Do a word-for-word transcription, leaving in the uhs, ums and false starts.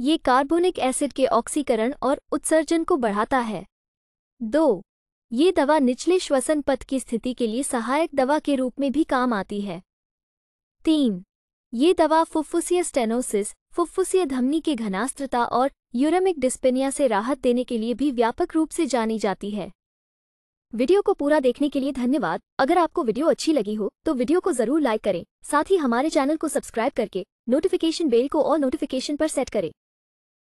ये carbonic acid के ऑक्सीकरण और उत्सर्जन को बढ़ाता है। दो, ये दवा निचले श्वसन पथ की स्थिति के लिए सहायक दवा के रूप में भी काम आती है। तीन, ये दवा फुफ्फुसीय स्टेनोसिस, फुफ्फुसीय धमनी के घनास्त्रता और यूरेमिक डिस्पनिया से राहत देने के लिए भी व्यापक रूप से जानी जाती है। वीडियो को पूरा देखने के लिए धन्यवाद। अगर आपको वीडियो अच्छी लगी हो तो वीडियो को जरूर लाइक करें। साथ ही हमारे चैनल को सब्सक्राइब करके नोटिफिकेशन बेल को और नोटिफिकेशन पर सेट करें।